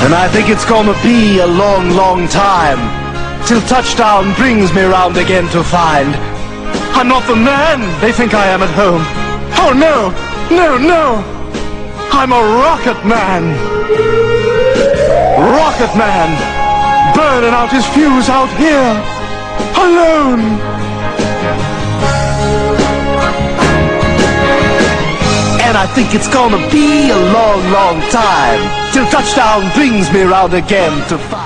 And I think it's gonna be a long, long time till touchdown brings me round again to find I'm not the man they think I am at home. Oh no, no, no! I'm a rocket man! Rocket man! Burning out his fuse out here! Alone! And I think it's gonna be a long, long time till touchdown brings me round again to fight.